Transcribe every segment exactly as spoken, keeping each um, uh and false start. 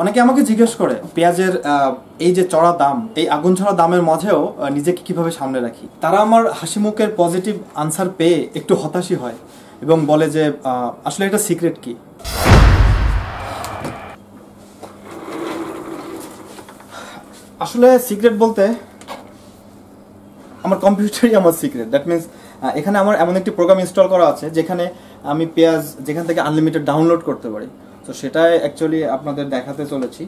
অনেকে আমাকে জিজ্ঞেস করে পেঁয়াজের এই যে চড়া দাম, এই আগুন ছড়া দামের মাঝেও নিজেকে কিভাবে সামনে রাখি। তারা আমার হাসি মুখের পজিটিভ আনসার পেয়ে একটু হতাশই হয় এবং বলে যে আসলে এটা সিক্রেট কি। আসলে সিক্রেট বলতে আমার কম্পিউটারই আমার সিক্রেট। দ্যাট মিনস এখানে আমার এমন একটি প্রোগ্রাম ইনস্টল করা আছে যেখানে আমি পেঁয়াজ যেখান থেকে আনলিমিটেড ডাউনলোড করতে পারি। তো সেটাই অ্যাকচুয়ালি আপনাদের দেখাতে চলেছি।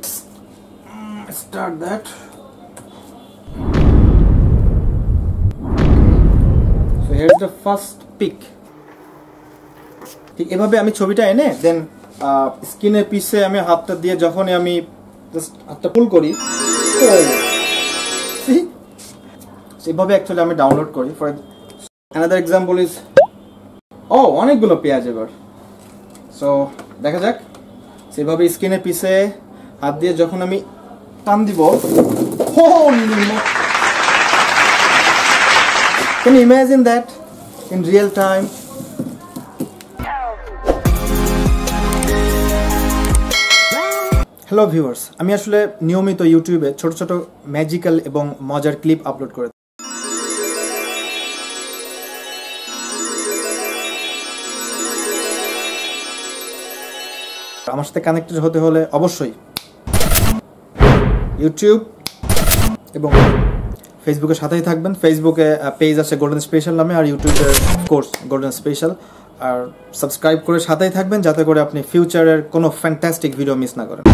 Start that. So here is the first pic. ঠিক এভাবে আমি ছবিটা এনে দেন স্ক্রিনের পিছে আমি হাতটা দিয়ে যখন আমি জাস্ট হাতটা পুল করি, সি সেভাবে অ্যাকচুয়ালি আমি ডাউনলোড করি। ফর অ্যানাদার এক্সাম্পল ইজ ও অনেকগুলো পেঁয়াজ এবার। সো দেখা যাক, সেভাবে স্ক্রিনের পিছে হাত দিয়ে যখন আমি টান দিব, can you imagine that in real time. Hello viewers, আমি আসলে নিয়মিত ইউটিউবে ছোট ছোট ম্যাজিক্যাল এবং মজার ক্লিপ আপলোড করে থাকি। আমার সাথে কানেক্টেড হতে হলে অবশ্যই ইউটিউব এবং ফেসবুকের সাথেই থাকবেন। ফেসবুকে পেজ আছে গোল্ডেন স্পেশাল নামে, আর ইউটিউবে কোর্স গোল্ডেন স্পেশাল, আর সাবস্ক্রাইব করে সাথেই থাকবেন যাতে করে আপনি ফিউচারের কোনো ফ্যান্টাস্টিক ভিডিও মিস না করেন।